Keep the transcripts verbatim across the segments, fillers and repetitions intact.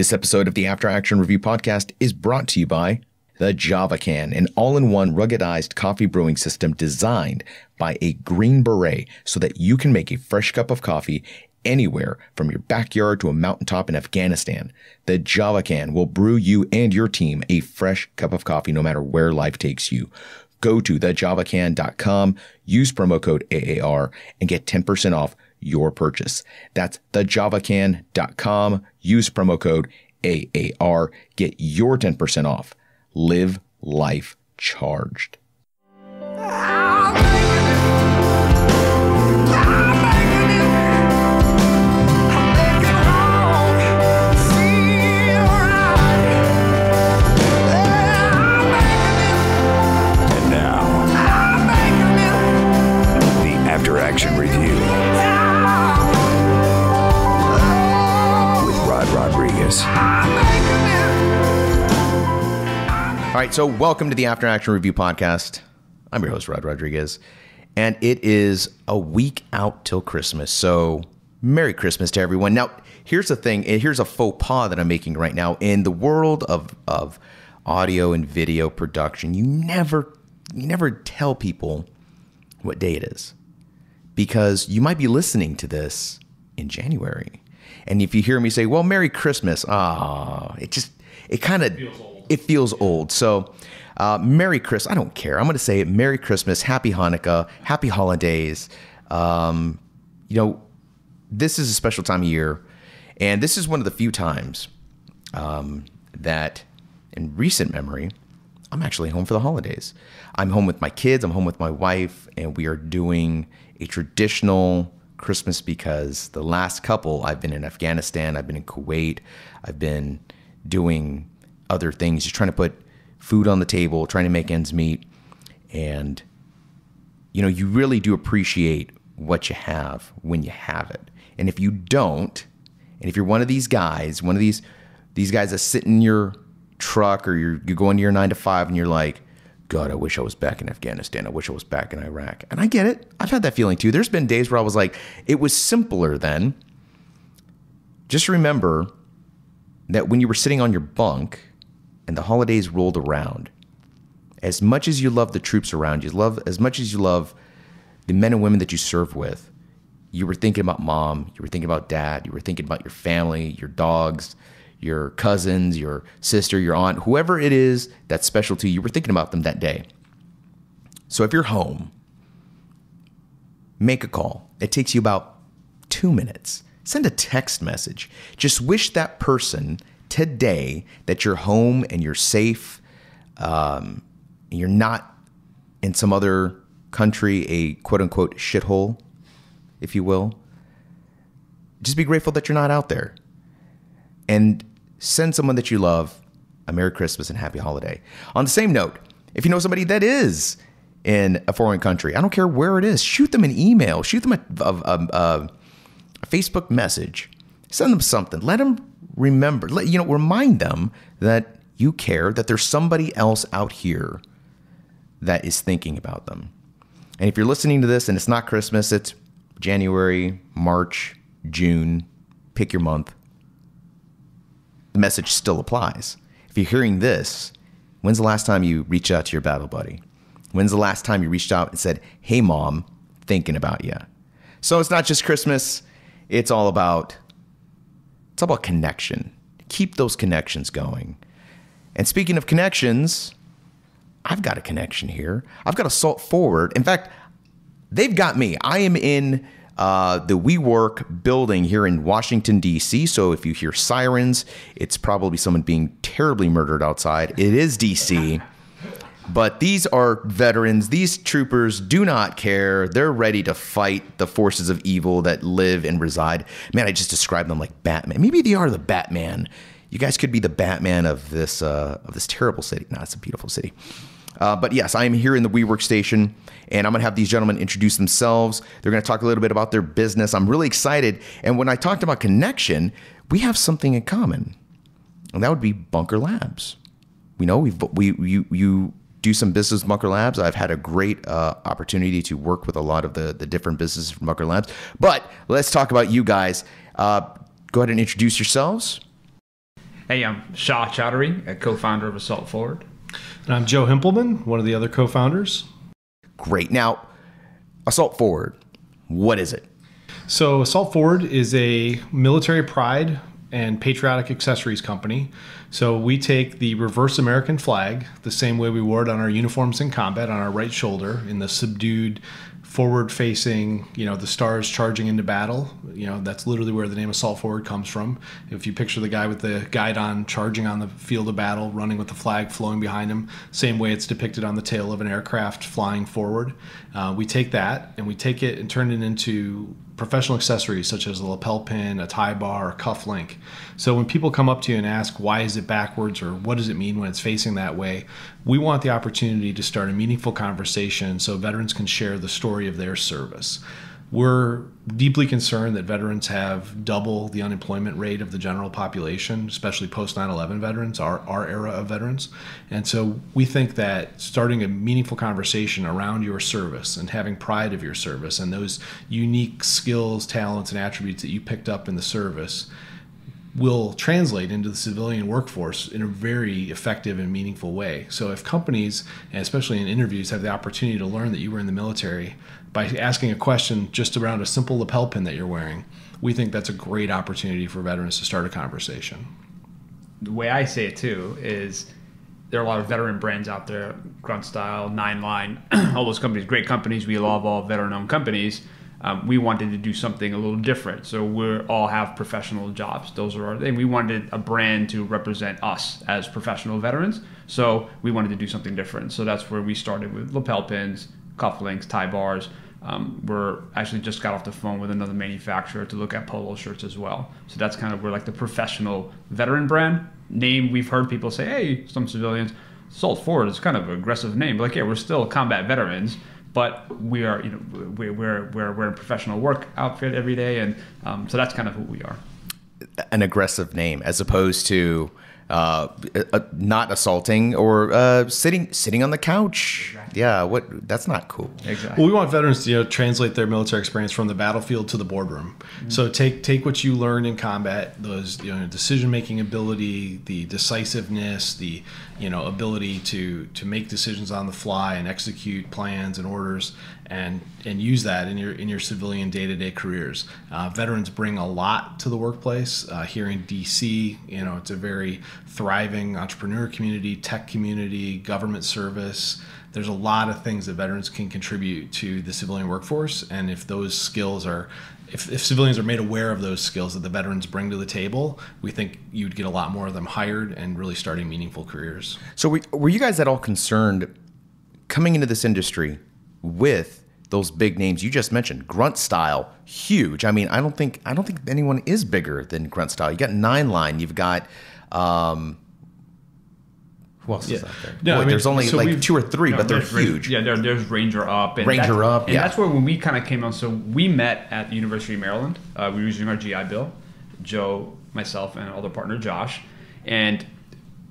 This episode of the After Action Review podcast is brought to you by the Java Can, an all-in-one ruggedized coffee brewing system designed by a Green Beret so that you can make a fresh cup of coffee anywhere from your backyard to a mountaintop in Afghanistan. The Java Can will brew you and your team a fresh cup of coffee no matter where life takes you. Go to the java can dot com, use promo code A A R, and get ten percent off your purchase. That's the java can dot com. Use promo code A A R. Get your ten percent off. Live life charged. And now, the After Action Review. Rodriguez. All right, so welcome to the After Action Review podcast. I'm your host, Rod Rodriguez, and it is a week out till Christmas, so Merry Christmas to everyone. Now, here's the thing, and here's a faux pas that I'm making right now. In the world of, of audio and video production, you never, you never tell people what day it is, because you might be listening to this in January. And if you hear me say, well, Merry Christmas, ah, it just, it kind of, it feels old. So uh, Merry Christmas, I don't care. I'm going to say it. Merry Christmas, Happy Hanukkah, Happy Holidays. Um, you know, this is a special time of year. And this is one of the few times um, that in recent memory, I'm actually home for the holidays. I'm home with my kids, I'm home with my wife, and we are doing a traditional Christmas, because the last couple, I've been in Afghanistan, I've been in Kuwait, I've been doing other things, just trying to put food on the table, trying to make ends meet. And, you know, you really do appreciate what you have when you have it. And if you don't, and if you're one of these guys, one of these these guys that sit in your truck, or you're, you're going to your nine to five and you're like, God, I wish I was back in Afghanistan. I wish I was back in Iraq. And I get it. I've had that feeling too. There's been days where I was like, it was simpler then. Just remember that when you were sitting on your bunk and the holidays rolled around, as much as you love the troops around you, love as much as you love the men and women that you serve with, you were thinking about mom, you were thinking about dad, you were thinking about your family, your dogs, your cousins, your sister, your aunt, whoever it is that's special to you, you were thinking about them that day. So if you're home, make a call. It takes you about two minutes. Send a text message. Just wish that person today that you're home and you're safe, um, and you're not in some other country, a quote-unquote shithole, if you will. Just be grateful that you're not out there. And send someone that you love a Merry Christmas and Happy Holiday. On the same note, if you know somebody that is in a foreign country, I don't care where it is, shoot them an email, shoot them a, a, a, a Facebook message, send them something. Let them remember, let, you know, remind them that you care, that there's somebody else out here that is thinking about them. And if you're listening to this and it's not Christmas, it's January, March, June, pick your month. The message still applies. If you're hearing this, when's the last time you reached out to your battle buddy? When's the last time you reached out and said, hey, mom, thinking about you? So it's not just Christmas. It's all about, it's all about connection. Keep those connections going. And speaking of connections, I've got a connection here. I've got Assault Forward. In fact, they've got me. I am in Uh, the WeWork building here in Washington, D C So if you hear sirens, it's probably someone being terribly murdered outside. It is D C But these are veterans. These troopers do not care. They're ready to fight the forces of evil that live and reside. Man, I just described them like Batman. Maybe they are the Batman. You guys could be the Batman of this uh, of this terrible city. No, it's a beautiful city. Uh, but yes, I am here in the WeWork station, and I'm going to have these gentlemen introduce themselves. They're going to talk a little bit about their business. I'm really excited. And when I talked about connection, we have something in common, and that would be Bunker Labs. We know we've, we you you do some business with Mucker Labs. I've had a great uh, opportunity to work with a lot of the, the different businesses from Mucker Labs. But let's talk about you guys. Uh, go ahead and introduce yourselves. Hey, I'm Shah Chowdhury, a co-founder of Assault Forward. And I'm Joe Hempelman, one of the other co-founders. Great. Now, Assault Forward, what is it? So Assault Forward is a military pride and patriotic accessories company. So we take the reverse American flag, the same way we wore it on our uniforms in combat, on our right shoulder, in the subdued, forward-facing, you know, the stars charging into battle. You know, that's literally where the name Assault Forward comes from. If you picture the guy with the guide on, charging on the field of battle, running with the flag flowing behind him, same way it's depicted on the tail of an aircraft flying forward. Uh, we take that and we take it and turn it into professional accessories such as a lapel pin, a tie bar, a cuff link. So when people come up to you and ask, why is it backwards, or what does it mean when it's facing that way, we want the opportunity to start a meaningful conversation so veterans can share the story of their service. We're deeply concerned that veterans have double the unemployment rate of the general population, especially post nine eleven veterans, our, our era of veterans. And so we think that starting a meaningful conversation around your service and having pride of your service and those unique skills, talents, and attributes that you picked up in the service will translate into the civilian workforce in a very effective and meaningful way. So if companies, and especially in interviews, have the opportunity to learn that you were in the military by asking a question just around a simple lapel pin that you're wearing, we think that's a great opportunity for veterans to start a conversation. The way I say it too is there are a lot of veteran brands out there, Grunt Style, Nine Line, all those companies, great companies. We love all veteran-owned companies. Um, we wanted to do something a little different. So we all have professional jobs. Those are our thing. We wanted a brand to represent us as professional veterans. So we wanted to do something different. So that's where we started with lapel pins, cufflinks, tie bars. Um, we're actually just got off the phone with another manufacturer to look at polo shirts as well. So that's kind of where like the professional veteran brand name. We've heard people say, hey, some civilians, Assault Forward is kind of an aggressive name. But like, yeah, we're still combat veterans. But we are, you know, we're we're we're we're in professional work outfit every day, and um, so that's kind of who we are. An aggressive name, as opposed to uh, uh, not assaulting or uh, sitting sitting on the couch. Exactly. Yeah, what that's not cool. Exactly. Well, we want veterans to, you know, translate their military experience from the battlefield to the boardroom. Mm-hmm. So take take what you learned in combat, those, you know, decision making ability, the decisiveness, the you know, ability to to make decisions on the fly and execute plans and orders, and and use that in your in your civilian day-to-day careers. Uh, veterans bring a lot to the workplace. Uh, here in D C, you know, it's a very thriving entrepreneur community, tech community, government service. There's a lot of things that veterans can contribute to the civilian workforce, and if those skills are, if, if civilians are made aware of those skills that the veterans bring to the table, we think you'd get a lot more of them hired and really starting meaningful careers. So we, were you guys at all concerned coming into this industry with those big names you just mentioned? Grunt Style, huge. I mean, I don't think I don't think anyone is bigger than Grunt Style. You got Nine Line. You've got. Um, Who else yeah. is out there? No, Boy, I mean, there's only so like two or three, no, but they're huge. Yeah, there, there's Ranger Up. And Ranger Up, and yeah. That's where when we kind of came on. So we met at the University of Maryland. Uh, we were using our G I Bill, Joe, myself, and other partner, Josh. And,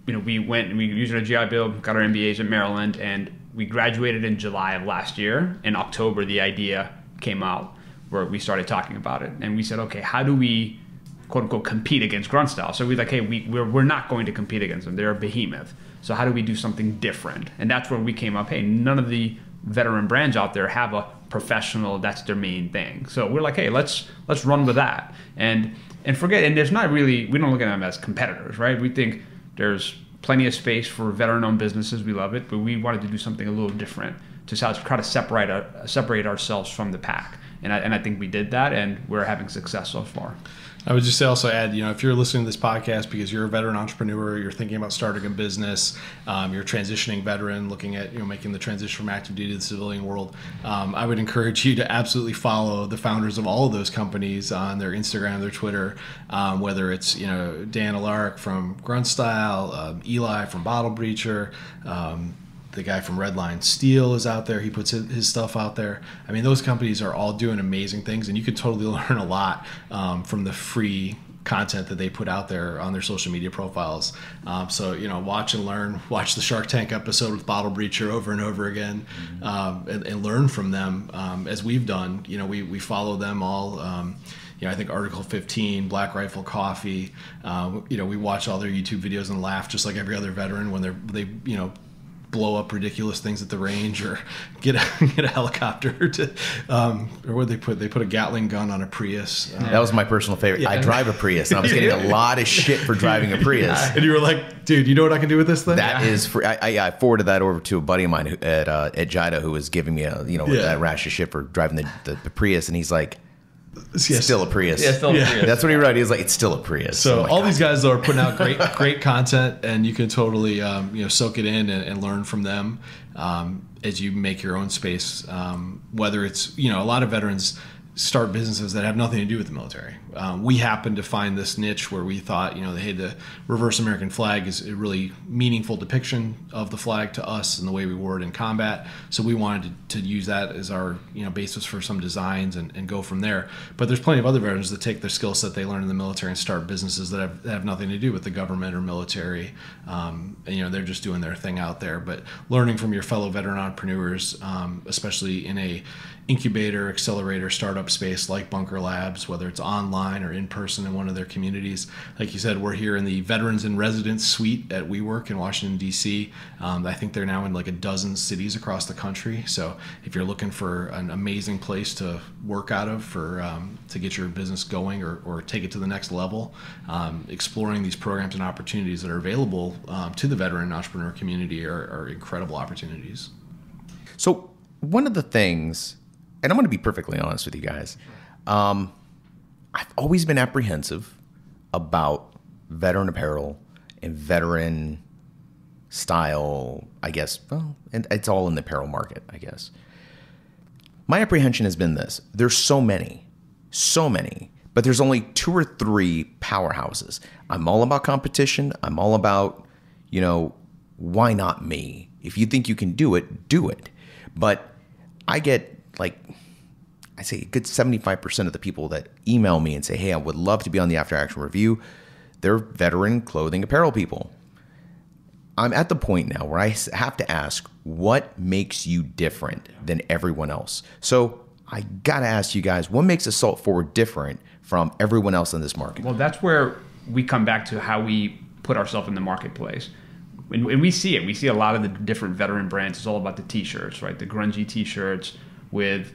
you know, we went and we used our G I Bill, got our M B As at Maryland, and we graduated in July of last year. In October, the idea came out where we started talking about it. And we said, okay, how do we, quote unquote, compete against Grunt Style? So we're like, hey, we, we're, we're not going to compete against them. They're a behemoth. So how do we do something different? And that's where we came up, hey, none of the veteran brands out there have a professional, that's their main thing. So we're like, hey, let's let's run with that. And and forget, and there's not really, we don't look at them as competitors, right? We think there's plenty of space for veteran-owned businesses. We love it, but we wanted to do something a little different to try to separate, our, separate ourselves from the pack. And I, and I think we did that, and we're having success so far. I would just also add, you know, if you're listening to this podcast because you're a veteran entrepreneur, you're thinking about starting a business, um, you're a transitioning veteran, looking at, you know, making the transition from active duty to the civilian world, um, I would encourage you to absolutely follow the founders of all of those companies on their Instagram, their Twitter, um, whether it's, you know, Dan Alaric from Grunt Style, um, Eli from Bottle Breacher, um, the guy from Redline Steel is out there. He puts his stuff out there. I mean, those companies are all doing amazing things, and you could totally learn a lot um, from the free content that they put out there on their social media profiles. Um, so, you know, watch and learn. Watch the Shark Tank episode with Bottle Breacher over and over again, mm-hmm. um, and, and learn from them um, as we've done. You know, we, we follow them all. Um, you know, I think Article fifteen, Black Rifle Coffee. Um, you know, we watch all their YouTube videos and laugh just like every other veteran when they're they you know blow up ridiculous things at the range or get a, get a helicopter to, um, or what they put, they put a Gatling gun on a Prius. Um, that was my personal favorite. Yeah. I drive a Prius. And I was getting a lot of shit for driving a Prius. And you were like, dude, you know what I can do with this thing? That yeah. is free. I, I, I forwarded that over to a buddy of mine who, at, uh, at Jida, who was giving me a, you know, yeah. that rash of shit for driving the, the, the Prius. And he's like, It's yes. still a Prius. Yeah, still a yeah. Prius. That's what he wrote. He was like, "It's still a Prius." So all these guys though are putting out great, great content, and you can totally, um, you know, soak it in and, and learn from them um, as you make your own space. Um, whether it's, you know, a lot of veterans start businesses that have nothing to do with the military. Um, we happened to find this niche where we thought, you know, hey, the reverse American flag is a really meaningful depiction of the flag to us and the way we wore it in combat. So we wanted to, to use that as our, you know, basis for some designs and, and go from there. But there's plenty of other veterans that take their skill set they learn in the military and start businesses that have, that have nothing to do with the government or military. Um, and, you know, they're just doing their thing out there. But learning from your fellow veteran entrepreneurs, um, especially in a incubator, accelerator, startup space like Bunker Labs, whether it's online or in person in one of their communities. Like you said, we're here in the Veterans in Residence Suite at WeWork in Washington, D C. Um, I think they're now in like a dozen cities across the country. So if you're looking for an amazing place to work out of for um, to get your business going or, or take it to the next level, um, exploring these programs and opportunities that are available um, to the veteran entrepreneur community are, are incredible opportunities. So one of the things, and I'm going to be perfectly honest with you guys, um, I've always been apprehensive about veteran apparel and veteran style, I guess. Well, and it's all in the apparel market, I guess. My apprehension has been this. There's so many, so many, but there's only two or three powerhouses. I'm all about competition. I'm all about, you know, why not me? If you think you can do it, do it. But I get... like I say, a good seventy-five percent of the people that email me and say, hey, I would love to be on the After Action Review, they're veteran clothing apparel people. I'm at the point now where I have to ask, what makes you different than everyone else? So I got to ask you guys, what makes Assault Forward different from everyone else in this market? Well, that's where we come back to how we put ourselves in the marketplace. And, and we see it. We see a lot of the different veteran brands. It's all about the T-shirts, right? The grungy T-shirts, with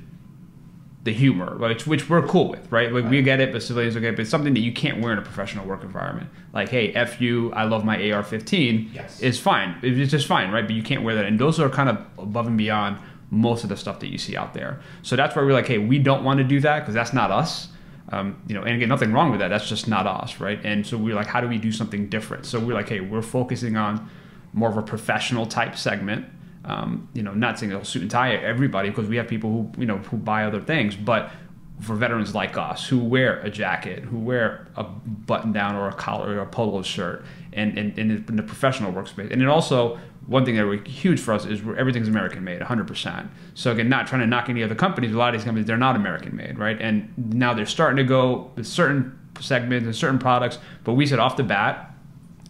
the humor, which, which we're cool with, right? Like, right. We get it, but civilians okay. But it's something that you can't wear in a professional work environment. Like, hey, F you, I love my A R fifteen, yes. It's fine. It's just fine, right? But you can't wear that. And those are kind of above and beyond most of the stuff that you see out there. So that's where we're like, hey, we don't want to do that because that's not us. Um, you know, and again, nothing wrong with that. That's just not us, right? And so we're like, how do we do something different? So we're like, hey, we're focusing on more of a professional type segment. Um, you know, not saying it'll suit and tie everybody, because we have people who, you know, who buy other things, but for veterans like us who wear a jacket, who wear a button down or a collar or a polo shirt and, and, and in the professional workspace. And then also one thing that was huge for us is everything's American made one hundred percent. So again, not trying to knock any other companies, a lot of these companies, they're not American made, right? And now they're starting to go with certain segments and certain products, but we said off the bat,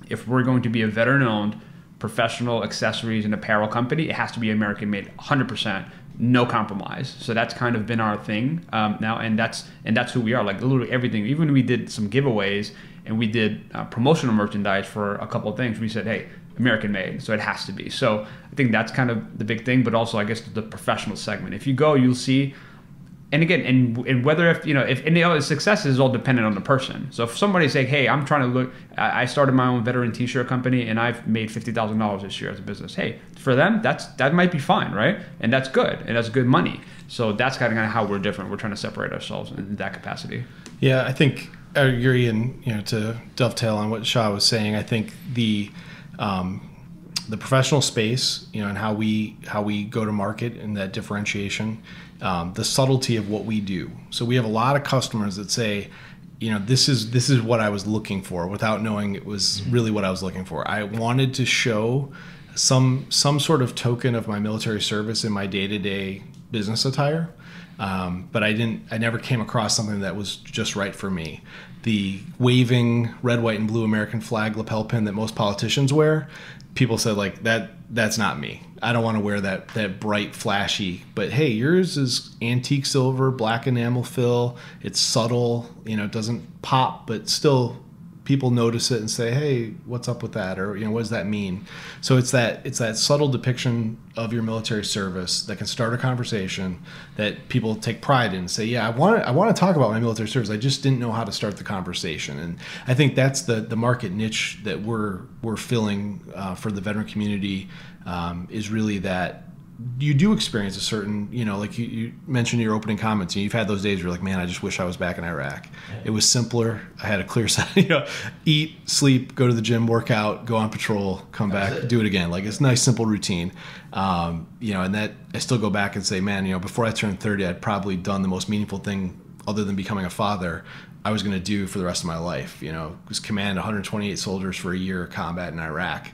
if we're going to be a veteran owned professional accessories and apparel company, it has to be American made one hundred percent, no compromise. So that's kind of been our thing um, now. And that's, and that's who we are, like literally everything. Even we did some giveaways and we did uh, promotional merchandise for a couple of things. We said, hey, American made, so it has to be. So I think that's kind of the big thing, but also I guess the professional segment. If you go, you'll see, and again, and, and whether if, you know, if and, you know, success is all dependent on the person. So if somebody's saying, hey, I'm trying to look, I started my own veteran t-shirt company and I've made fifty thousand dollars this year as a business. Hey, for them, that's, that might be fine, right? And that's good. And that's good money. So that's kind of how we're different. We're trying to separate ourselves in that capacity. Yeah, I think I agree. And, you know, to dovetail on what Shah was saying, I think the, um, the professional space, you know, and how we, how we go to market and that differentiation, um, the subtlety of what we do. So we have a lot of customers that say, you know, this is, this is what I was looking for without knowing it was really what I was looking for. I wanted to show some, some sort of token of my military service in my day-to-day business attire. Um, but I didn't, I never came across something that was just right for me. The waving red, white, and blue American flag lapel pin that most politicians wear, people said like that, that's not me. I don't want to wear that, that bright, flashy, but hey, yours is antique silver, black enamel fill. It's subtle, you know, it doesn't pop, but still people notice it and say, hey, what's up with that? Or, you know, what does that mean? So it's that, it's that subtle depiction of your military service that can start a conversation that people take pride in and say, yeah, I want to, I want to talk about my military service. I just didn't know how to start the conversation. And I think that's the, the market niche that we're, we're filling uh, for the veteran community um, is really that you do experience a certain, you know, like you, you mentioned in your opening comments, and you've had those days where you're like, man, I just wish I was back in Iraq. Yeah. It was simpler. I had a clear set, you know, eat, sleep, go to the gym, work out, go on patrol, come back, it. do it again. Like it's a nice, simple routine. Um, you know, and that I still go back and say, man, you know, before I turned thirty, I'd probably done the most meaningful thing other than becoming a father I was going to do for the rest of my life. You know, was command one hundred twenty-eight soldiers for a year of combat in Iraq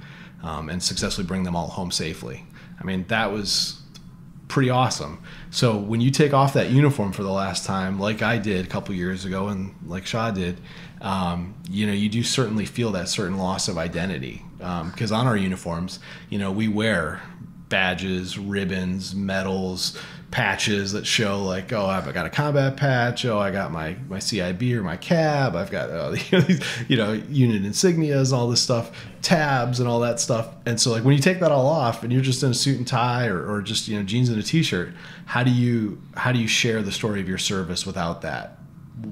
um, and successfully bring them all home safely. I mean, that was pretty awesome. So when you take off that uniform for the last time, like I did a couple years ago and like Shah did, um, you know, you do certainly feel that certain loss of identity. Because um, on our uniforms, you know, we wear badges, ribbons, medals, patches that show like, oh, I've got a combat patch. Oh, I got my, my C I B or my C A B. I've got, uh, these, you know, unit insignias, all this stuff, tabs and all that stuff. And so like when you take that all off and you're just in a suit and tie or, or just, you know, jeans and a t-shirt, how do you, how do you share the story of your service without that?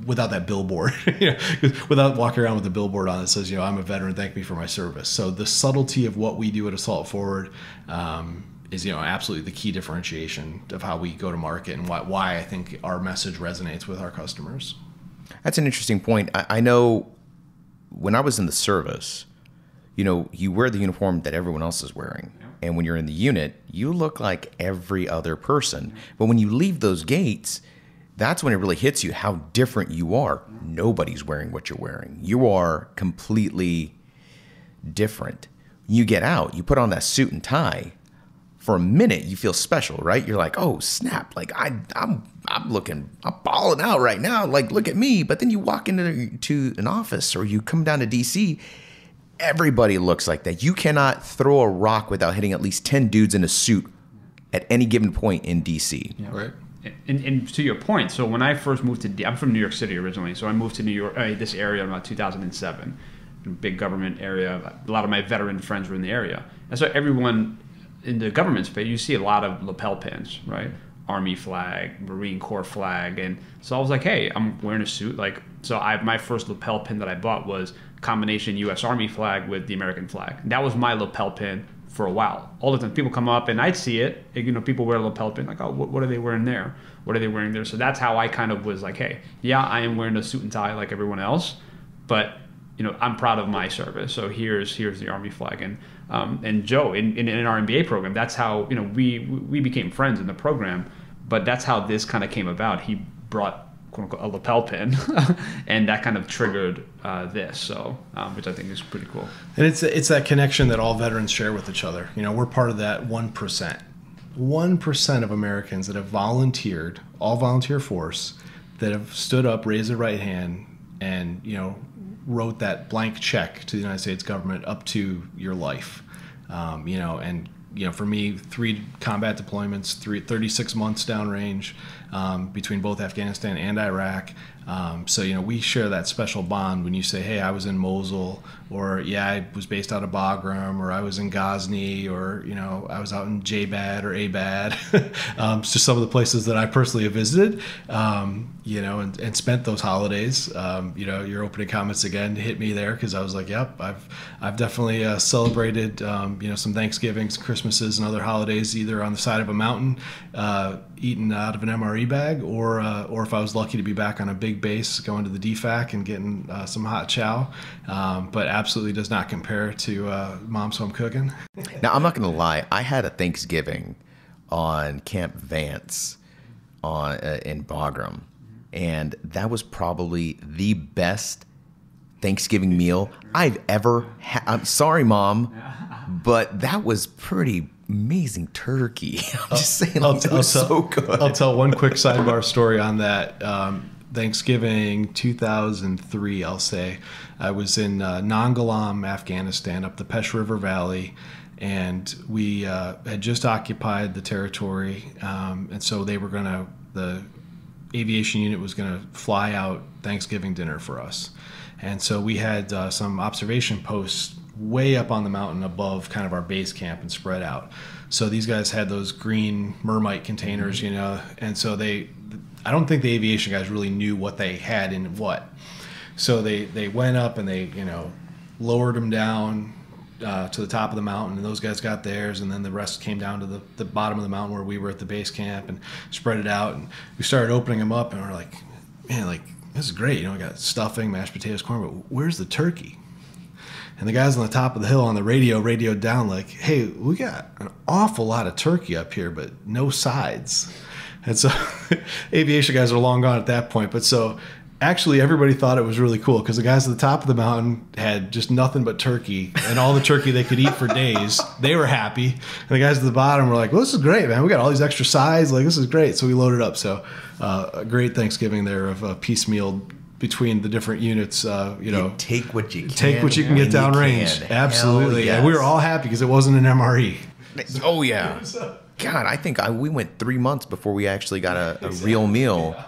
Without that billboard, you know, without walking around with a billboard on it that says, you know, I'm a veteran, thank me for my service. So the subtlety of what we do at Assault Forward um, is, you know, absolutely the key differentiation of how we go to market and why, why I think our message resonates with our customers. That's an interesting point. I, I know when I was in the service, you know, you wear the uniform that everyone else is wearing. Yeah. And when you're in the unit, you look like every other person. Yeah. But when you leave those gates, that's when it really hits you how different you are. Nobody's wearing what you're wearing. You are completely different. You get out, you put on that suit and tie. For a minute, you feel special, right? You're like, oh, snap. Like, I, I'm I'm looking, I'm balling out right now. Like, look at me. But then you walk into to an office or you come down to D C, everybody looks like that. You cannot throw a rock without hitting at least ten dudes in a suit at any given point in D C. Yeah, right. And, and to your point, so when I first moved to, D I'm from New York City originally, so I moved to New York, uh, this area in about two thousand seven, big government area. A lot of my veteran friends were in the area. And so everyone in the government space, you see a lot of lapel pins, right? Army flag, Marine Corps flag. And so I was like, hey, I'm wearing a suit. Like, so I, my first lapel pin that I bought was combination U S Army flag with the American flag. That was my lapel pin for a while. All the time people come up and I'd see it, you know, people wear a lapel pin, like, oh, what are they wearing there? What are they wearing there? So that's how I kind of was like, hey, yeah, I am wearing a suit and tie like everyone else, but you know, I'm proud of my service. So here's, here's the Army flag. And, um, and Joe in, in, in our M B A program, that's how, you know, we, we became friends in the program, but that's how this kind of came about. He brought quote unquote a lapel pin and that kind of triggered uh, this, so um, which I think is pretty cool. And it's it's that connection that all veterans share with each other. You know, we're part of that one percent one percent of Americans that have volunteered, all volunteer force, that have stood up, raised their right hand, and you know, wrote that blank check to the United States government up to your life. Um, you know, and you know, for me, three combat deployments, three, thirty-six months downrange um, between both Afghanistan and Iraq. Um, so, you know, we share that special bond when you say, hey, I was in Mosul, or yeah, I was based out of Bagram, or I was in Ghazni, or, you know, I was out in Jabad or Abad. um, so some of the places that I personally have visited, um, you know, and, and spent those holidays. Um, you know, your opening comments again hit me there because I was like, yep, I've, I've definitely uh, celebrated, um, you know, some Thanksgivings, Christmas, and other holidays, either on the side of a mountain, uh, eating out of an M R E bag, or uh, or if I was lucky to be back on a big base, going to the D F A C and getting uh, some hot chow. Um, but absolutely does not compare to uh, mom's home cooking. Now, I'm not going to lie. I had a Thanksgiving on Camp Vance on uh, in Bagram, and that was probably the best Thanksgiving meal I've ever had. I'm sorry, Mom, but that was pretty amazing turkey. I'm just saying, I'll, like, I'll, I'll so tell, good. I'll tell one quick sidebar story on that. Um, Thanksgiving two thousand three, I'll say, I was in uh, Nangalam, Afghanistan, up the Pesh River Valley, and we uh, had just occupied the territory, um, and so they were going to, the aviation unit was going to fly out Thanksgiving dinner for us. And so we had uh, some observation posts way up on the mountain above kind of our base camp and spread out. So these guys had those green Mermite containers, you know, and so they, I don't think the aviation guys really knew what they had and what. So they, they went up and they, you know, lowered them down uh, to the top of the mountain, and those guys got theirs, and then the rest came down to the, the bottom of the mountain where we were at the base camp and spread it out. And we started opening them up and we're like, man, like, this is great. You know, we got stuffing, mashed potatoes, corn, but where's the turkey? And the guys on the top of the hill on the radio radioed down like, hey, we got an awful lot of turkey up here, but no sides. And so aviation guys are long gone at that point. But so actually everybody thought it was really cool because the guys at the top of the mountain had just nothing but turkey and all the turkey they could eat for days. They were happy. And the guys at the bottom were like, well, this is great, man. We got all these extra sides. Like, this is great. So we loaded up. So uh, a great Thanksgiving there of uh, piecemeal between the different units, uh, you know, you take what you can, take what you can get downrange. Absolutely. Yes. And we were all happy because it wasn't an M R E. Oh yeah. God, I think I, we went three months before we actually got a, a exactly. real meal yeah.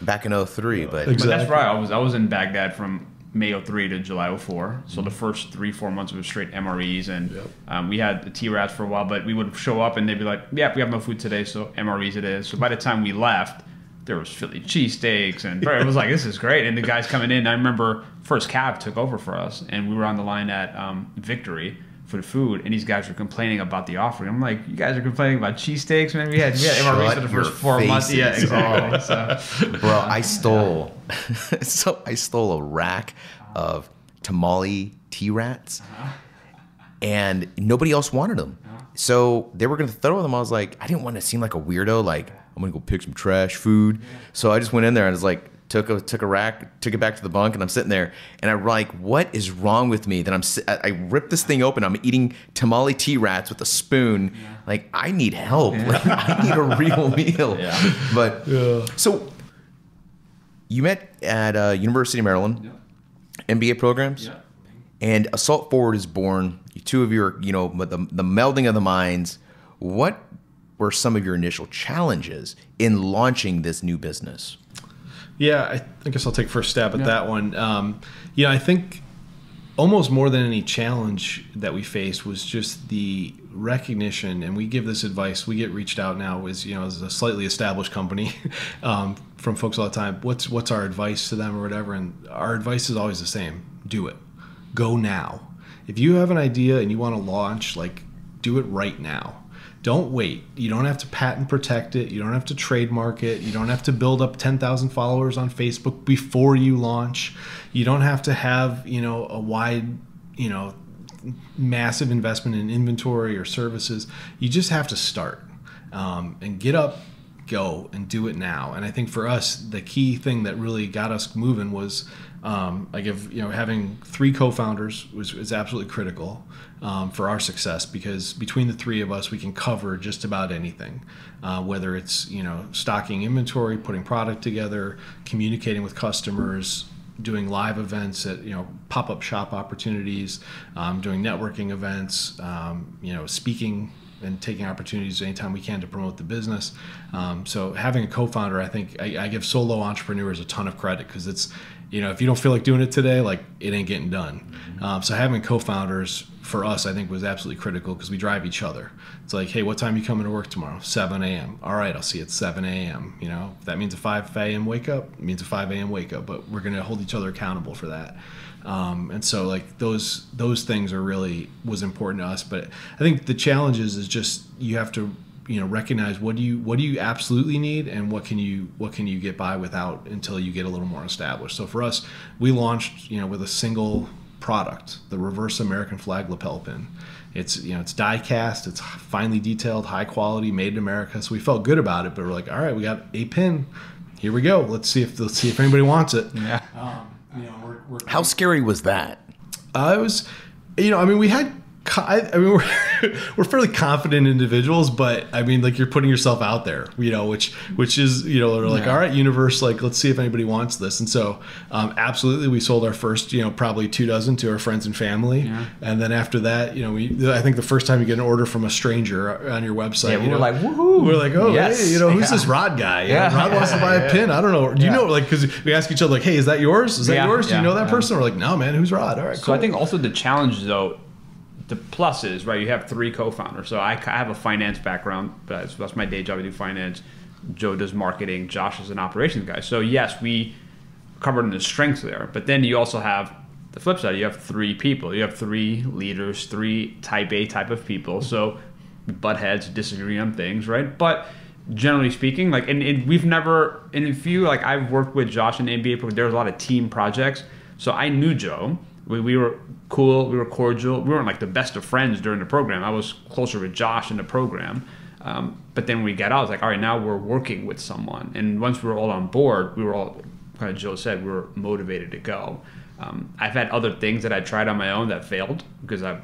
back in oh three. Yeah. But, exactly. but that's right. I was, I was in Baghdad from May oh three to July oh four. So mm-hmm. the first three, four months was straight M R Es. And yep. um, we had the T R A Ts for a while, but we would show up and they'd be like, yeah, we have no food today. So M R Es it is. So by the time we left, there was Philly cheesesteaks and it was like, this is great. And the guys coming in, I remember first C A B took over for us and we were on the line at um, Victory for the food, and these guys were complaining about the offering. I'm like, you guys are complaining about cheesesteaks, man. We had we had M R Es for the first four faces. months. Yeah, exactly. So, bro, uh, I stole, yeah. so I stole a rack of tamale T-Rats, uh-huh. and nobody else wanted them. Uh-huh. So they were gonna throw them. I was like, I didn't want to seem like a weirdo. Like, I'm gonna go pick some trash food. Yeah. So I just went in there and I was like, took a took a rack, took it back to the bunk, and I'm sitting there, and I'm like, what is wrong with me? That I'm I ripped this thing open. I'm eating tamale T-Rats with a spoon. Yeah. Like, I need help. Yeah. Like, I need a real meal. Yeah. But yeah. so you met at uh, University of Maryland, yeah. M B A programs, yeah. and Assault Forward is born. Two of your, you know, the the melding of the minds. What were some of your initial challenges in launching this new business? Yeah, I guess I'll take first stab at yeah. that one. Um, you know, I think almost more than any challenge that we faced was just the recognition, and we give this advice, we get reached out now as, you know, as a slightly established company um, from folks all the time, what's, what's our advice to them or whatever, and our advice is always the same, do it, go now. If you have an idea and you want to launch, like, do it right now. Don't wait. You don't have to patent protect it. You don't have to trademark it. You don't have to build up ten thousand followers on Facebook before you launch. You don't have to have, you know, a wide, you know, massive investment in inventory or services. You just have to start um, and get up, go, and do it now. And I think for us, the key thing that really got us moving was Um, I give, you know, having three co-founders was, was absolutely critical um, for our success, because between the three of us, we can cover just about anything, uh, whether it's, you know, stocking inventory, putting product together, communicating with customers, doing live events at, you know, pop-up shop opportunities, um, doing networking events, um, you know, speaking and taking opportunities anytime we can to promote the business. Um, so having a co-founder, I think I, I give solo entrepreneurs a ton of credit, because it's, you know, if you don't feel like doing it today, like, it ain't getting done. Mm-hmm. um, so having co-founders for us, I think, was absolutely critical, because we drive each other. It's like, hey, what time are you coming to work tomorrow? seven A M All right, I'll see you at seven A M You know, if that means a five A M wake up, it means a five A M wake up, but we're going to hold each other accountable for that. Um, and so, like, those those things are really was important to us. But I think the challenges is just, you have to, you know, recognize what do you what do you absolutely need, and what can you what can you get by without until you get a little more established. So for us, we launched, you know, with a single product, the reverse American flag lapel pin. It's, you know, it's die cast, it's finely detailed, high quality, made in America. So we felt good about it, but we're like, all right, we got a pin, here we go. Let's see if let's see if anybody wants it. Yeah. Um, you know, we're, we're, How scary was that? Uh, it was, you know, I mean, we had I mean, we're, we're fairly confident individuals, but I mean, like, you're putting yourself out there, you know, which which is, you know, they're like, yeah. all right, universe, like, let's see if anybody wants this. And so, um, absolutely, we sold our first, you know, probably two dozen to our friends and family. Yeah. And then after that, you know, we, I think the first time you get an order from a stranger on your website, yeah, we you were know, like, woohoo, we're like, oh, yes. hey, you know, who's yeah. this Rod guy? You yeah. know, Rod yeah. wants to buy a yeah. pin. I don't know. Do you yeah. know, like, because we ask each other, like, hey, is that yours? Is that yeah. yours? Yeah. Do you know that yeah. person? We're like, no, man, who's Rod? All right, cool. So I think also the challenge, though, the plus is, right, you have three co-founders. So I, I have a finance background, but that's my day job. I do finance. Joe does marketing. Josh is an operations guy. So yes, we covered in the strengths there, but then you also have the flip side. You have three people. You have three leaders, three type A type of people. So butt heads, disagree on things, right? But generally speaking, like, and, and we've never, and if you, like, I've worked with Josh in the M B A, there's a lot of team projects. So I knew Joe. We, we were cool. We were cordial. We weren't like the best of friends during the program. I was closer with Josh in the program. Um, but then when we got out, I was like, all right, now we're working with someone. And once we were all on board, we were all, kind of Joe said, we were motivated to go. Um, I've had other things that I tried on my own that failed because I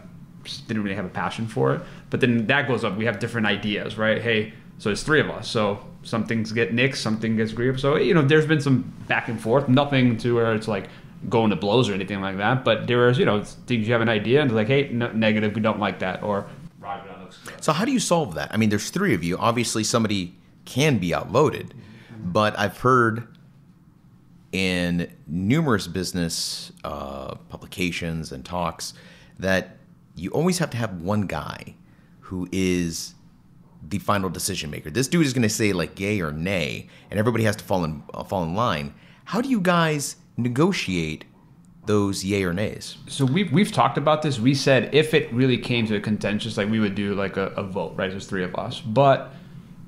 didn't really have a passion for it. But then that goes up. We have different ideas, right? Hey, so it's three of us. So some things get nixed, some things get screwed up. So, you know, there's been some back and forth, nothing to where it's like, going to blows or anything like that, but there is, you know, things you have an idea and it's like, hey, no, negative, we don't like that, or Roger, that looks good. So how do you solve that? I mean, there's three of you. Obviously, somebody can be outvoted, mm-hmm. but I've heard in numerous business uh, publications and talks that you always have to have one guy who is the final decision maker. This dude is going to say like yay or nay, and everybody has to fall in uh, fall in line. How do you guys negotiate those yay or nays? So we've, we've talked about this. We said if it really came to a contentious, like we would do like a, a vote, right? There's three of us. But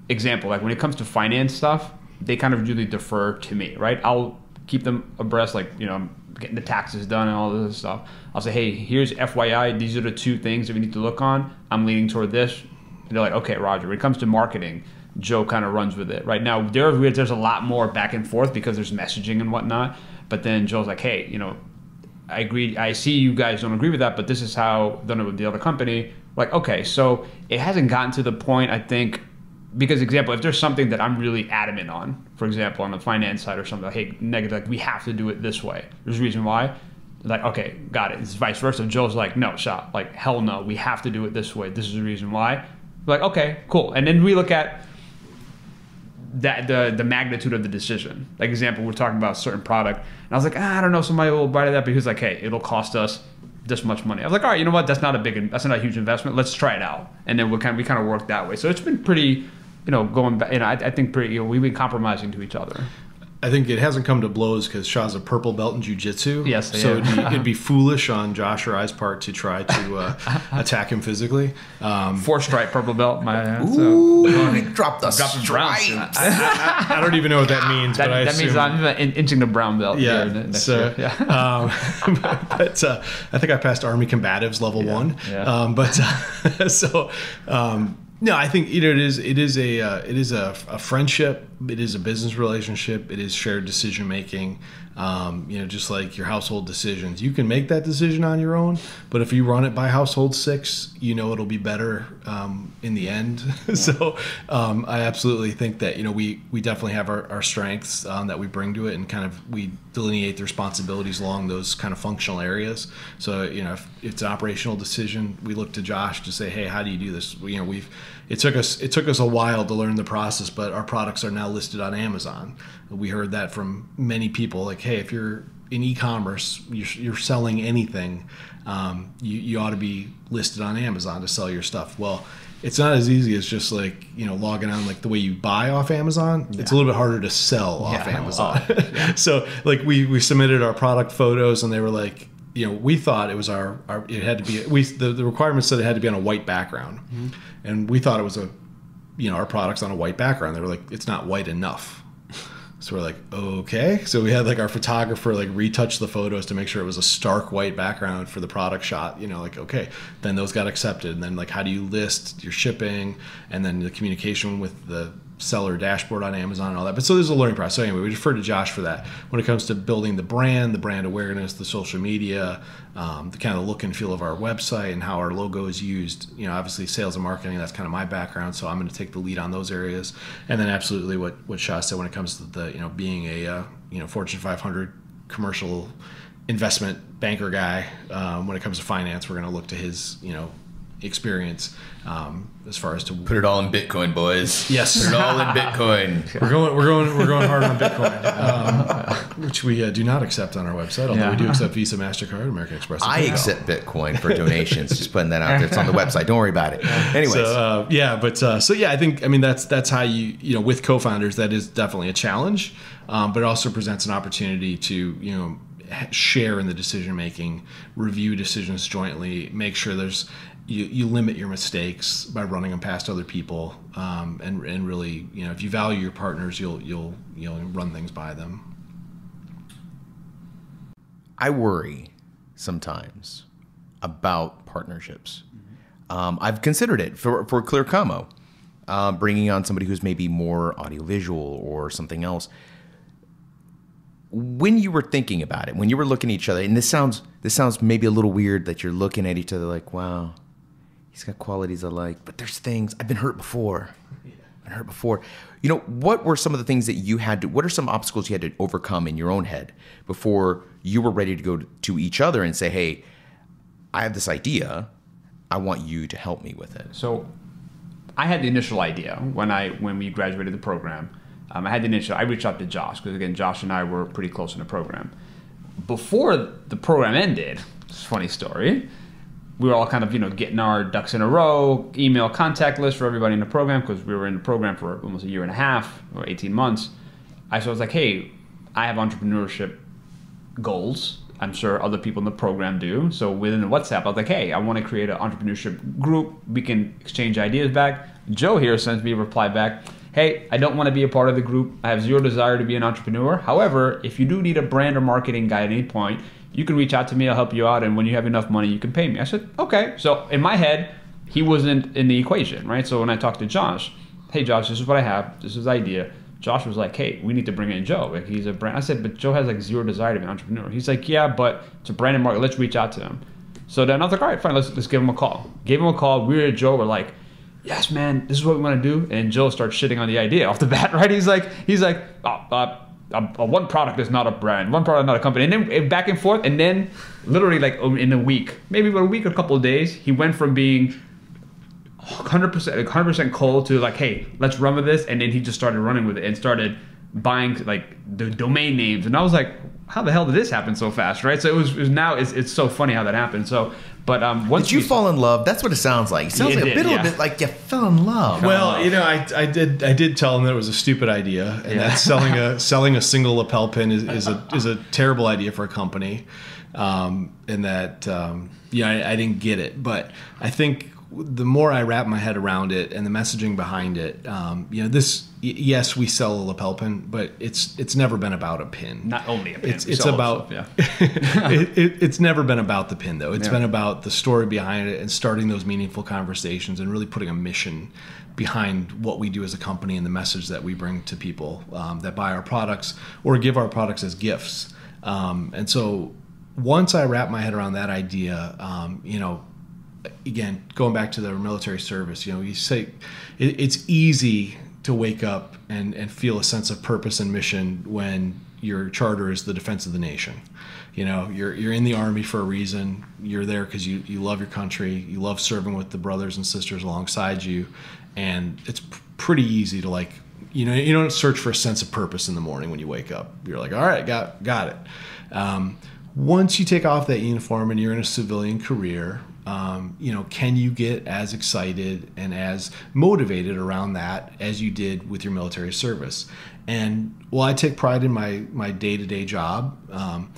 example, like when it comes to finance stuff, they kind of usually defer to me, right? I'll keep them abreast, like, you know, I'm getting the taxes done and all this stuff. I'll say, hey, here's F Y I. These are the two things that we need to look on. I'm leaning toward this. And they're like, okay, Roger. When it comes to marketing, Joe kind of runs with it. Right now, there, there's a lot more back and forth because there's messaging and whatnot. But then Joe's like, hey, you know, I agree. I see you guys don't agree with that, but this is how I've done it with the other company. Like, okay, so it hasn't gotten to the point, I think, because, example, if there's something that I'm really adamant on, for example, on the finance side or something, like, hey, negative, like, we have to do it this way. There's a reason why. Like, okay, got it. It's vice versa. Joe's like, no, Shah, like, hell no, we have to do it this way. This is the reason why. Like, okay, cool. And then we look at that the the magnitude of the decision. Like, example, we're talking about a certain product and I was like, ah, I don't know, somebody will buy that, but he was like, hey, it'll cost us this much money. I was like, all right, you know what, that's not a big that's not a huge investment, let's try it out. And then we kind of, we kind of work that way. So it's been pretty, you know, going back, you know, I, I think pretty, you know, we've been compromising to each other. I think it hasn't come to blows because Shah's a purple belt in jiu-jitsu. Yes, so it'd be, it'd be foolish on Josh or I's part to try to uh, attack him physically. Um, Four-stripe purple belt. My ooh, so. He dropped the dropped stripes. I, I, I don't even know what that means. That, but I that assume, means I'm in, inching the brown belt. Yeah, here next so, year. Yeah. Um, but uh, I think I passed Army Combatives level yeah, one. Yeah. Um, but uh, so. Um, No, I think, you know, it is. It is a. Uh, it is a, a friendship. It is a business relationship. It is shared decision making. Um, you know, just like your household decisions, you can make that decision on your own. But if you run it by household six, you know it'll be better um, in the end. Yeah. So um, I absolutely think that, you know, we we definitely have our, our strengths um, that we bring to it, and kind of we delineate the responsibilities along those kind of functional areas. So, you know, if it's an operational decision, we look to Josh to say, hey, how do you do this? You know, we've It took us it took us a while to learn the process, but our products are now listed on Amazon. We heard that from many people, like, hey, if you're in e-commerce, you're, you're selling anything, um, you, you ought to be listed on Amazon to sell your stuff. Well, it's not as easy as just like, you know, logging on like the way you buy off Amazon. Yeah. It's a little bit harder to sell off yeah, Amazon. Oh, yeah. So like we, we submitted our product photos and they were like, you know, we thought it was our, our it had to be, we, the, the requirement said it had to be on a white background. Mm-hmm. And we thought it was a, you know, our product's on a white background. They were like, it's not white enough. So we're like, okay. So we had like our photographer like retouch the photos to make sure it was a stark white background for the product shot, you know, like, okay, then those got accepted. And then like, how do you list your shipping? And then the communication with the seller dashboard on Amazon and all that. But so there's a learning process. So anyway, we defer to Josh for that. When it comes to building the brand, the brand awareness, the social media, um, the kind of look and feel of our website and how our logo is used, you know, obviously sales and marketing, that's kind of my background. So I'm going to take the lead on those areas. And then absolutely what, what Shah said when it comes to the, you know, being a, uh, you know, Fortune five hundred commercial investment banker guy, um, when it comes to finance, we're going to look to his, you know, experience um as far as to put it all in Bitcoin, boys. Yes, put it all in Bitcoin. we're going we're going we're going hard on Bitcoin, um, which we uh, do not accept on our website, although yeah. we do accept Visa, MasterCard, American Express. I accept Bitcoin for donations. Just putting that out there. It's on the website, don't worry about it. Anyways, so, uh, yeah but uh, so yeah I think I mean that's that's how you you know with co-founders, that is definitely a challenge, um, but it also presents an opportunity to you know share in the decision making, review decisions jointly, make sure there's You, you limit your mistakes by running them past other people, um, and and really, you know, if you value your partners, you'll you'll you'll run things by them. I worry sometimes about partnerships. Mm-hmm. um, I've considered it for for Clear Commo, uh, bringing on somebody who's maybe more audiovisual or something else. When you were thinking about it, when you were looking at each other, and this sounds this sounds maybe a little weird that you're looking at each other like, wow. He's got qualities I like, but there's things I've been hurt before. Yeah. I've been hurt before. You know, what were some of the things that you had to, what are some obstacles you had to overcome in your own head before you were ready to go to, to each other and say, hey, I have this idea. I want you to help me with it. So I had the initial idea when I, when we graduated the program, um, I had the initial, I reached out to Josh because again, Josh and I were pretty close in the program. Before the program ended, it's a funny story. We were all kind of, you know, getting our ducks in a row, email contact list for everybody in the program, because we were in the program for almost a year and a half or eighteen months. I, so I was like, hey, I have entrepreneurship goals. I'm sure other people in the program do. So within the WhatsApp, I was like, hey, I want to create an entrepreneurship group. We can exchange ideas back. Joe here sends me a reply back. Hey, I don't want to be a part of the group. I have zero desire to be an entrepreneur. However, if you do need a brand or marketing guy at any point, you can reach out to me, I'll help you out, and when you have enough money, you can pay me. I said, okay. So in my head, he wasn't in the equation, right? So when I talked to Josh, hey, Josh, this is what I have, this is the idea. Josh was like, hey, we need to bring in Joe. Like, he's a brand. I said, but Joe has like zero desire to be an entrepreneur. He's like, yeah, but it's a brand and market, let's reach out to him. So then I was like, all right, fine, let's, let's give him a call. Gave him a call, we were at Joe, we're like, yes, man, this is what we want to do. And Joe starts shitting on the idea off the bat, right? He's like, he's like, oh, uh, A, a one product is not a brand, one product is not a company, and then it back and forth, and then literally like in a week, maybe about a week or a couple of days, he went from being one hundred percent cold to like, hey, let's run with this, and then he just started running with it and started buying like the domain names, and I was like, how the hell did this happen so fast, right? So it was, it was now it's, it's so funny how that happened. So, but um, once did you we, fall in love? That's what it sounds like. It sounds it like did, a bit, yeah. bit like you fell in love. Well, you know, I, I did I did tell him that it was a stupid idea, and yeah. that selling a selling a single lapel pin is, is a is a terrible idea for a company, um, and that um, yeah, I, I didn't get it. But I think the more I wrap my head around it and the messaging behind it, um, you know, this. Yes, we sell a lapel pin, but it's it's never been about a pin. Not only a pin. It's, it's about stuff, yeah. it, it, it's never been about the pin though. It's yeah. been about the story behind it and starting those meaningful conversations and really putting a mission behind what we do as a company and the message that we bring to people um, that buy our products or give our products as gifts. Um, and so once I wrap my head around that idea, um, you know, again going back to the military service, you know, you say it, it's easy to wake up and, and feel a sense of purpose and mission when your charter is the defense of the nation. You know, you're, you're in the Army for a reason. You're there because you, you love your country. You love serving with the brothers and sisters alongside you. And it's p pretty easy to like, you know, you don't search for a sense of purpose in the morning when you wake up. You're like, all right, got, got it. Um, once you take off that uniform and you're in a civilian career, Um, you know, can you get as excited and as motivated around that as you did with your military service? And while I take pride in my my day-to-day job, um,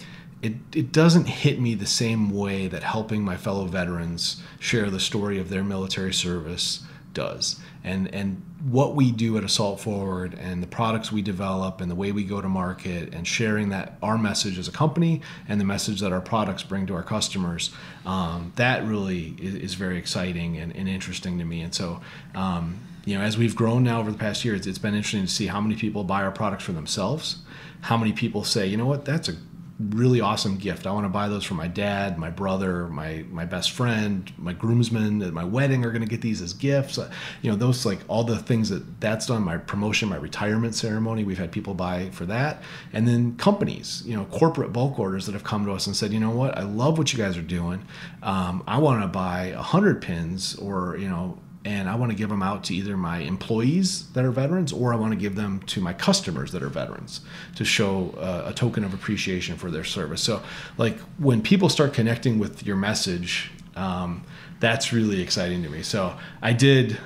it, it doesn't hit me the same way that helping my fellow veterans share the story of their military service does. And, and what we do at Assault Forward and the products we develop and the way we go to market and sharing that our message as a company and the message that our products bring to our customers, um, that really is, is very exciting and, and interesting to me. And so um, you know, as we've grown now over the past year, it's, it's been interesting to see how many people buy our products for themselves, how many people say, you know what, that's a really awesome gift. I want to buy those for my dad, my brother, my my best friend, my groomsmen at my wedding are going to get these as gifts. You know, those, like, all the things that that's done, my promotion, my retirement ceremony, we've had people buy for that. And then companies, you know, corporate bulk orders that have come to us and said, you know what, I love what you guys are doing. Um, I want to buy one hundred pins, or, you know, and I want to give them out to either my employees that are veterans, or I want to give them to my customers that are veterans to show uh, a token of appreciation for their service. So, like, when people start connecting with your message, um, that's really exciting to me. So I did,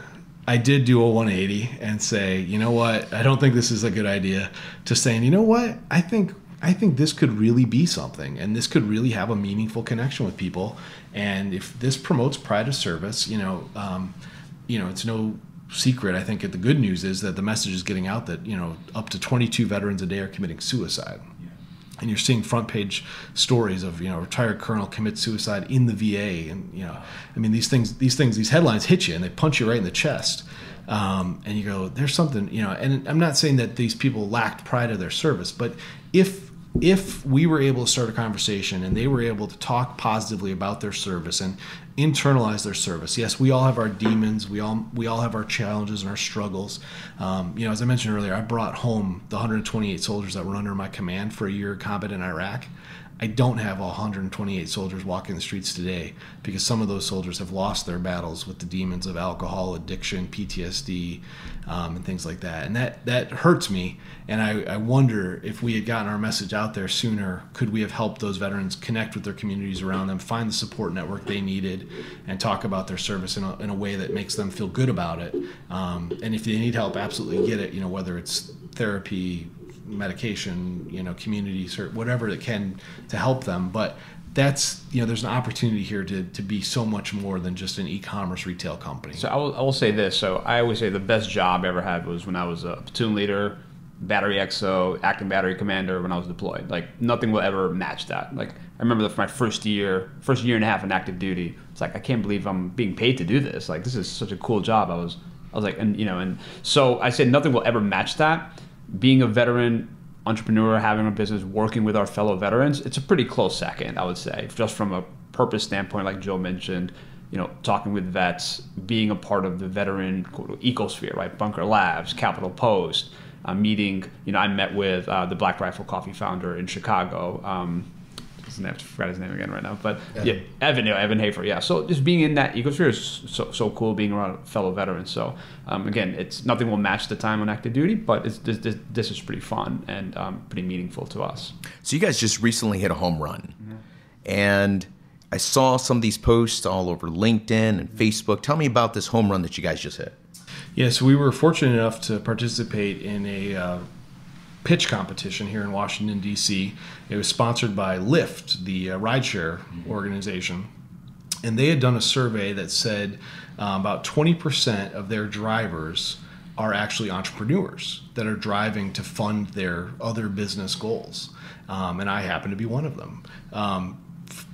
I did do a one eighty and say, you know what, I don't think this is a good idea, to saying, you know what, I think I think this could really be something, and this could really have a meaningful connection with people. And if this promotes pride of service, you know, um, you know, it's no secret, I think, that the good news is that the message is getting out that, you know, up to twenty-two veterans a day are committing suicide. Yeah. And you're seeing front page stories of, you know, retired colonel commits suicide in the V A. And, you know, I mean, these things, these things, these headlines hit you and they punch you right in the chest. Um, and you go, there's something, you know, and I'm not saying that these people lacked pride of their service, but if, if we were able to start a conversation and they were able to talk positively about their service and internalize their service. Yes, we all have our demons. We all we all have our challenges and our struggles. Um, you know, as I mentioned earlier, I brought home the one hundred twenty-eight soldiers that were under my command for a year of combat in Iraq. I don't have all one hundred twenty-eight soldiers walking the streets today, because some of those soldiers have lost their battles with the demons of alcohol, addiction, P T S D, um, and things like that. And that, that hurts me. And I, I wonder if we had gotten our message out there sooner, could we have helped those veterans connect with their communities around them, find the support network they needed, and talk about their service in a, in a way that makes them feel good about it. Um, and if they need help, absolutely get it, you know, whether it's therapy, medication, you know, communities, or whatever it can to help them. But that's, you know, there's an opportunity here to, to be so much more than just an e-commerce retail company. So I will, I will say this. So I always say the best job I ever had was when I was a platoon leader, battery X O, acting battery commander when I was deployed. Like, nothing will ever match that. Like, I remember that my first year, first year and a half in active duty, it's like, I can't believe I'm being paid to do this. Like, this is such a cool job. I was, I was like, and you know, and so I said, nothing will ever match that. Being a veteran entrepreneur, having a business, working with our fellow veterans, it's a pretty close second, I would say, just from a purpose standpoint, like Joe mentioned, you know, talking with vets, being a part of the veteran ecosphere, right? Bunker Labs, Capitol Post, uh, meeting, you know, I met with uh, the Black Rifle Coffee founder in Chicago. Um, I forgot his name again right now, but Evan. yeah, Evan, yeah, Evan Hafer, yeah. So just being in that ecosphere is so so cool, being around fellow veterans. So um, again, it's nothing will match the time on active duty, but it's, this, this this is pretty fun and um, pretty meaningful to us. So you guys just recently hit a home run, yeah. And I saw some of these posts all over LinkedIn and Facebook. Tell me about this home run that you guys just hit. Yeah, so we were fortunate enough to participate in a Uh, pitch competition here in Washington, D C. It was sponsored by Lyft, the uh, rideshare organization. And they had done a survey that said uh, about twenty percent of their drivers are actually entrepreneurs that are driving to fund their other business goals. Um, and I happen to be one of them. Um,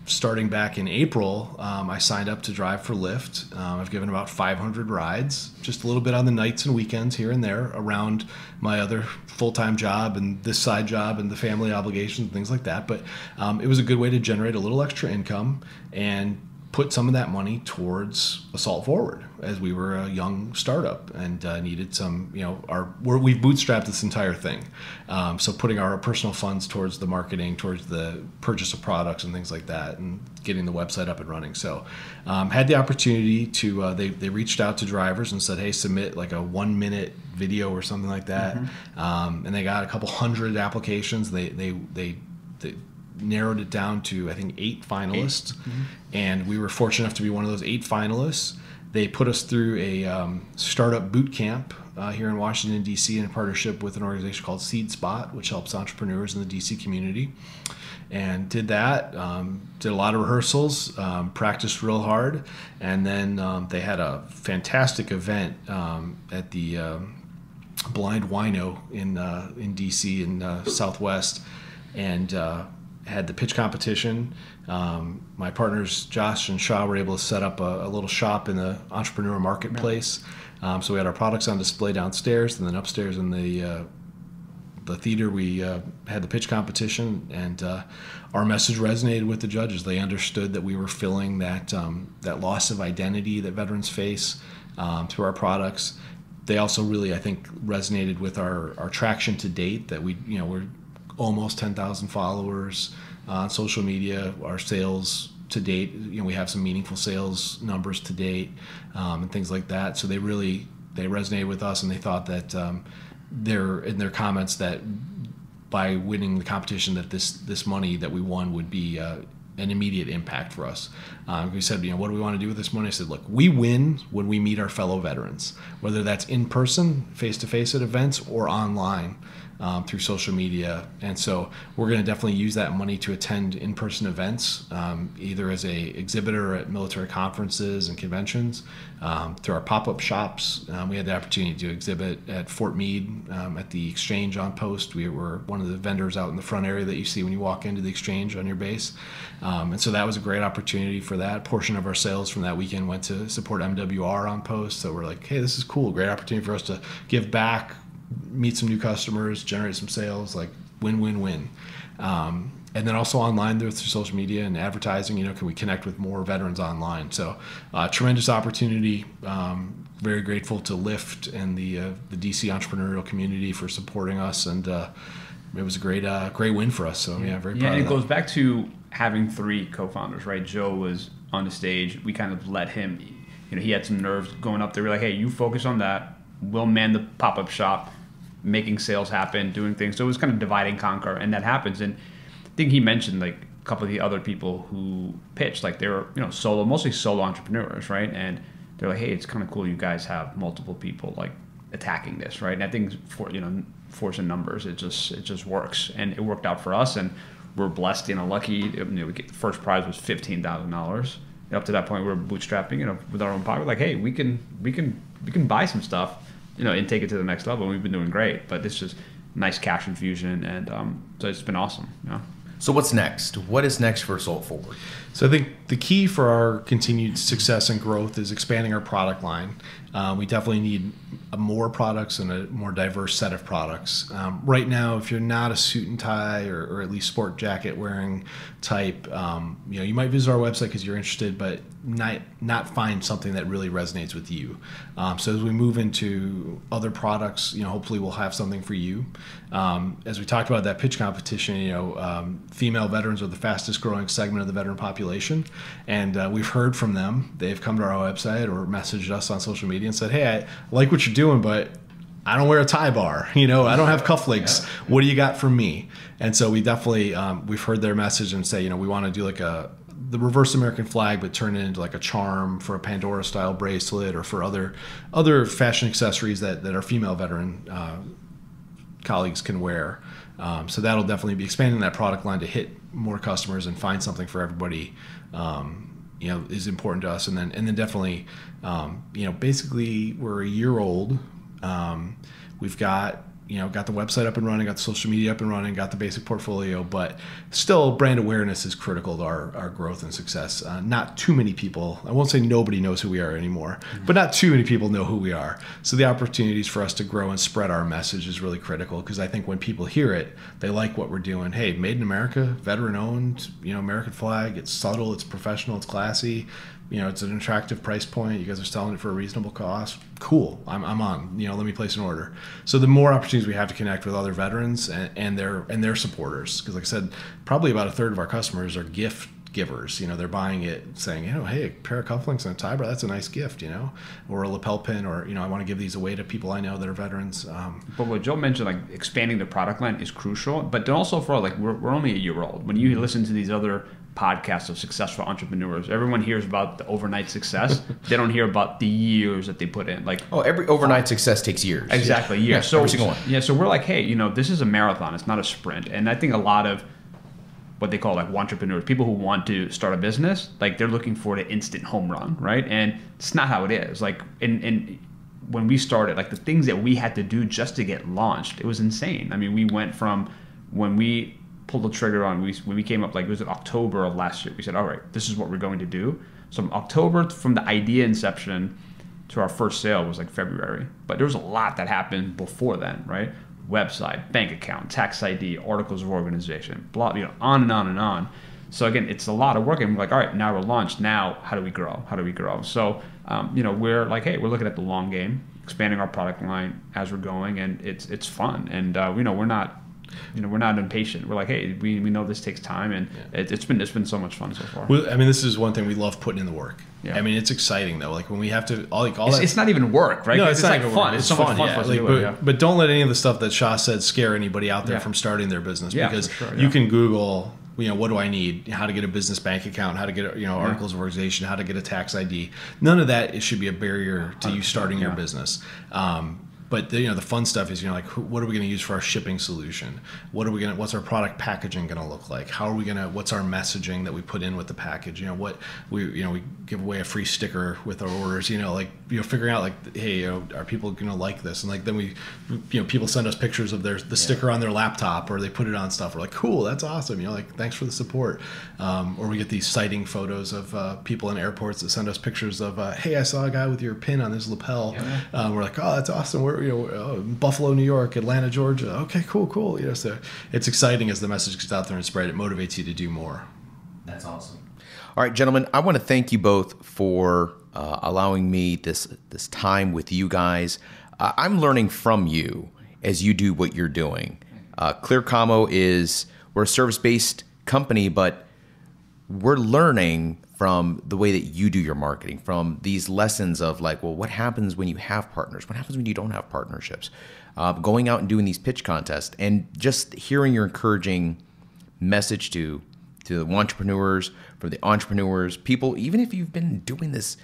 starting back in April, um, I signed up to drive for Lyft. Um, I've given about five hundred rides, just a little bit on the nights and weekends here and there around my other full-time job and this side job and the family obligations and things like that. But um, it was a good way to generate a little extra income and put some of that money towards Assault Forward, as we were a young startup and uh, needed some, you know, our we're, we've bootstrapped this entire thing. Um, so putting our personal funds towards the marketing, towards the purchase of products and things like that, and getting the website up and running. So um, had the opportunity to, uh, they, they reached out to drivers and said, hey, submit like a one minute video or something like that. Mm-hmm. um, and they got a couple hundred applications. They, they, they, they narrowed it down to, I think, eight finalists. Eight. Mm-hmm. And we were fortunate enough to be one of those eight finalists. They put us through a um, startup boot camp uh, here in Washington, D C in partnership with an organization called Seed Spot, which helps entrepreneurs in the D C community. And did that, um, did a lot of rehearsals, um, practiced real hard. And then um, they had a fantastic event um, at the uh, Blind Wino in, uh, in D C in uh, Southwest. And uh, had the pitch competition. Um, my partners, Josh and Shah, were able to set up a, a little shop in the entrepreneur marketplace. Um, so we had our products on display downstairs, and then upstairs in the uh, the theater, we uh, had the pitch competition, and uh, our message resonated with the judges. They understood that we were filling that um, that loss of identity that veterans face um, through our products. They also really, I think, resonated with our, our traction to date, that we, you know, we're almost ten thousand followers on social media. Our sales to date, you know, we have some meaningful sales numbers to date, um, and things like that. So they really, they resonated with us, and they thought that um, their, in their comments, that by winning the competition, that this, this money that we won would be uh, an immediate impact for us. Um, we said, you know, what do we want to do with this money? I said, look, we win when we meet our fellow veterans, whether that's in person, face-to-face at events, or online um, through social media. And so we're going to definitely use that money to attend in-person events, um, either as a exhibitor at military conferences and conventions, um, through our pop-up shops. Um, we had the opportunity to exhibit at Fort Meade, um, at the Exchange on post. We were one of the vendors out in the front area that you see when you walk into the Exchange on your base. Um, and so that was a great opportunity for that. A portion of our sales from that weekend went to support M W R on post. So we're like, hey, this is cool. Great opportunity for us to give back, meet some new customers, generate some sales, like win, win, win. Um, and then also online through social media and advertising, you know, can we connect with more veterans online? So uh, tremendous opportunity. Um, very grateful to Lyft and the, uh, the D C entrepreneurial community for supporting us. And uh, it was a great, uh, great win for us. So yeah, very proud. Yeah, and it goes back to having three co-founders, right? Joe was on the stage. We kind of let him, you know, he had some nerves going up there. We're like, hey, you focus on that. We'll man the pop-up shop, making sales happen, doing things. So it was kind of divide and conquer, and that happens. And I think he mentioned like a couple of the other people who pitched, like they were, you know, solo, mostly solo entrepreneurs, right? And they're like, hey, it's kind of cool you guys have multiple people like attacking this, right? And I think for, you know, force and numbers, it just it just works, and it worked out for us, and we're blessed, you know, lucky. You know, we get, the first prize was fifteen thousand dollars. Up to that point, we were bootstrapping, you know, with our own pocket. Like, hey, we can we can we can buy some stuff, you know, and take it to the next level. And we've been doing great, but this is nice cash infusion, and um, so it's been awesome. You know? So what's next? What is next for Assault Forward? So I think the key for our continued success and growth is expanding our product line. Uh, we definitely need more products and a more diverse set of products. Um, right now, if you're not a suit and tie or, or at least sport jacket wearing type, um, you know, you might visit our website because you're interested, but not not find something that really resonates with you. Um, so as we move into other products, you know, hopefully we'll have something for you. Um, as we talked about that pitch competition, you know, um, female veterans are the fastest growing segment of the veteran population, and uh, we've heard from them. They've come to our website or messaged us on social media and said, hey, I like what you're doing, but I don't wear a tie bar, you know, I don't have cufflinks. What do you got for me? And so we definitely, um, we've heard their message and say, you know, we want to do like a, the reverse American flag, but turn it into like a charm for a Pandora style bracelet or for other other fashion accessories that, that our female veteran uh, colleagues can wear. Um, so that'll definitely be expanding that product line to hit more customers and find something for everybody, um, you know, is important to us. And then, and then definitely, um, you know, basically we're a year old. Um, we've got, you know, got the website up and running, got the social media up and running, got the basic portfolio, but still brand awareness is critical to our, our growth and success. Uh, not too many people, I won't say nobody knows who we are anymore, mm-hmm. but not too many people know who we are. So the opportunities for us to grow and spread our message is really critical, because I think when people hear it, they like what we're doing. Hey, made in America, veteran owned, you know, American flag, it's subtle, it's professional, it's classy. You know, it's an attractive price point. You guys are selling it for a reasonable cost. Cool, I'm, I'm on, you know, let me place an order. So the more opportunities we have to connect with other veterans and, and their and their supporters, because like I said, probably about a third of our customers are gift givers. You know, they're buying it saying, you know, hey, a pair of cufflinks and a tie bar, that's a nice gift, you know, or a lapel pin, or, you know, I want to give these away to people I know that are veterans. Um, but what Joe mentioned, like expanding the product line is crucial, but don't also for like, we're, we're only a year old. When you listen to these other podcasts of successful entrepreneurs, everyone hears about the overnight success. They don't hear about the years that they put in. Like, oh, every overnight success takes years. Exactly, yeah. years. Yeah, so, every single one. Yeah, so we're like, hey, you know, this is a marathon. It's not a sprint. And I think a lot of what they call like entrepreneurs, people who want to start a business, like they're looking for the instant home run, right? And it's not how it is. Like, and and when we started, like the things that we had to do just to get launched, it was insane. I mean, we went from when we pulled the trigger on. We, when we came up, like it was in October of last year, we said, all right, this is what we're going to do. So from October, from the idea inception to our first sale was like February. But there was a lot that happened before then, right? Website, bank account, tax I D, articles of organization, blah, you know, on and on and on. So again, it's a lot of work, and we're like, all right, now we're launched. Now, how do we grow? How do we grow? So, um, you know, we're like, hey, we're looking at the long game, expanding our product line as we're going, and it's it's fun. And uh, you know, we're not, you know, we're not impatient. We're like, hey, we, we know this takes time, and yeah. it, it's been it's been so much fun so far. Well, I mean, this is one thing we love putting in the work. Yeah. I mean, it's exciting though. Like when we have to, all, like all it's, that, it's not even work, right? No, it's, it's not like even fun. It's, it's so fun, much fun yeah. for us like, to do but, it, yeah. but don't let any of the stuff that Shah said scare anybody out there yeah. from starting their business, yeah, because sure, yeah. you can Google, you know, what do I need? How to get a business bank account? How to get, you know, articles of organization? How to get a tax I D? None of that. It should be a barrier to you starting yeah. your business. Um, but the, you know, the fun stuff is, you know, like what are we going to use for our shipping solution? What are we going to? What's our product packaging going to look like? How are we going to? What's our messaging that we put in with the package? You know, what we, you know, we give away a free sticker with our orders. You know, like you know, figuring out like, hey, you know, are people going to like this? And like then we, you know, people send us pictures of their the yeah. sticker on their laptop, or they put it on stuff. We're like, cool, that's awesome. You know, like thanks for the support. Um, or we get these sighting photos of uh, people in airports that send us pictures of, uh, hey, I saw a guy with your pin on his lapel. Yeah. Um, we're like, oh, that's awesome. We're You know, oh, Buffalo, New York, Atlanta, Georgia. Okay, cool, cool. You know, so it's exciting as the message gets out there and spread. It motivates you to do more. That's awesome. All right, gentlemen, I want to thank you both for uh, allowing me this this time with you guys. Uh, I'm learning from you as you do what you're doing. Uh, Clear Commo is we're a service based company, but we're learning from the way that you do your marketing, from these lessons of like, well, what happens when you have partners? What happens when you don't have partnerships? Uh, going out and doing these pitch contests and just hearing your encouraging message to, to the entrepreneurs, for the entrepreneurs, people, even if you've been doing this,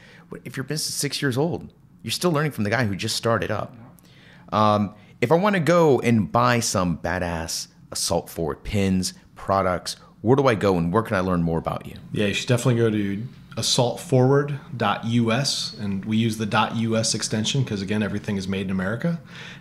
if your business is six years old, you're still learning from the guy who just started up. Um, if I want to go and buy some badass Assault Forward pins, products, where do I go and where can I learn more about you? Yeah, you should definitely go to assault forward dot U S, and we use the .us extension because, again, everything is made in America.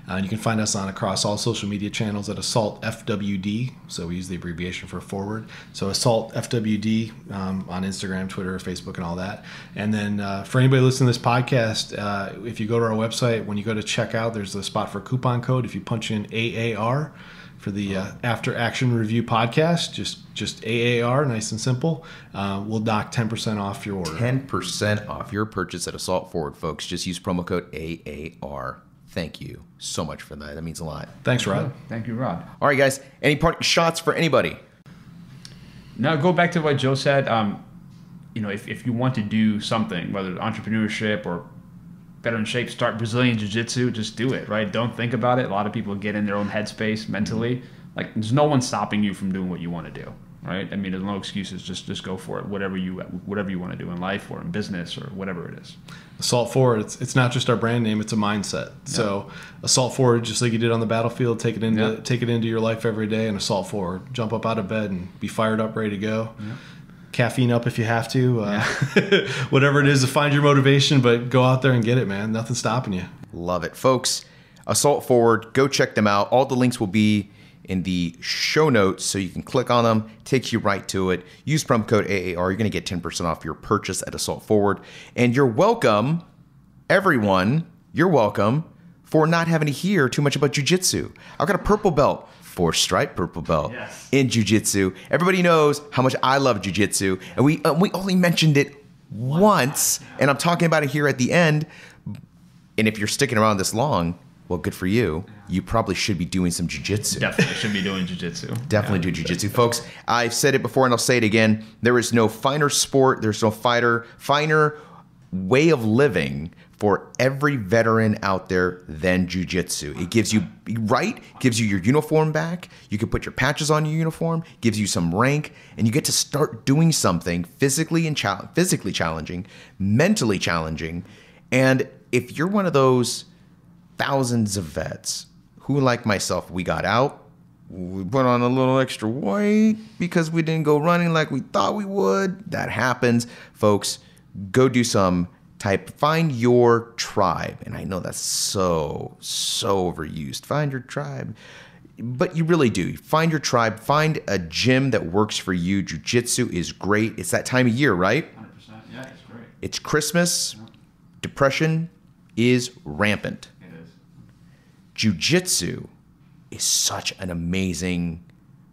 Uh, you can find us on across all social media channels at Assault F W D, so we use the abbreviation for forward. So Assault F W D um, on Instagram, Twitter, Facebook, and all that. And then uh, for anybody listening to this podcast, uh, if you go to our website, when you go to checkout, there's a spot for coupon code. If you punch in A A R, for the uh, After Action Review podcast, just just A A R, nice and simple. Uh, we'll dock ten percent off your order. ten percent off your purchase at Assault Forward, folks. Just use promo code A A R. Thank you so much for that. That means a lot. Thanks, Rod. Thank you, Rod. All right, guys. Any parting shots for anybody? Now, go back to what Joe said. Um, you know, if, if you want to do something, whether it's entrepreneurship or better in shape, start Brazilian Jiu-Jitsu, just do it, right? Don't think about it. A lot of people get in their own headspace mentally. Like, there's no one stopping you from doing what you want to do, right? I mean, there's no excuses. Just just go for it, whatever you whatever you want to do in life or in business or whatever it is. Assault Forward, it's, it's not just our brand name, it's a mindset. Yeah. So Assault Forward, just like you did on the battlefield, take it into yeah. take it into your life every day and Assault Forward. Jump up out of bed and be fired up, ready to go. Yeah. Caffeine up if you have to, uh, yeah. whatever it is to find your motivation, but go out there and get it, man. Nothing's stopping you. Love it, folks. Assault Forward, go check them out. All the links will be in the show notes, so you can click on them, takes you right to it. Use promo code A A R. You're going to get ten percent off your purchase at Assault Forward. And you're welcome, everyone, you're welcome for not having to hear too much about jiu-jitsu. I've got a purple belt. Four-stripe purple belt yes. in jiu-jitsu. Everybody knows how much I love jiu-jitsu, and we uh, we only mentioned it what? once, and I'm talking about it here at the end. And if you're sticking around this long, well, good for you. You probably should be doing some jiu-jitsu. Definitely should be doing jiu-jitsu. Definitely yeah, do jiu-jitsu, folks. I've said it before, and I'll say it again. There is no finer sport. There's no fighter finer way of living for every veteran out there than jiu-jitsu. It gives you, right, gives you your uniform back. You can put your patches on your uniform, gives you some rank, and you get to start doing something physically and cha- physically challenging, mentally challenging. And if you're one of those thousands of vets who, like myself, we got out, we put on a little extra weight because we didn't go running like we thought we would. That happens, folks. Go do some type, find your tribe. And I know that's so, so overused. Find your tribe. But you really do. Find your tribe. Find a gym that works for you. Jiu-jitsu is great. It's that time of year, right? one hundred percent. Yeah, it's great. It's Christmas. Yeah. Depression is rampant. It is. Jiu-jitsu is such an amazing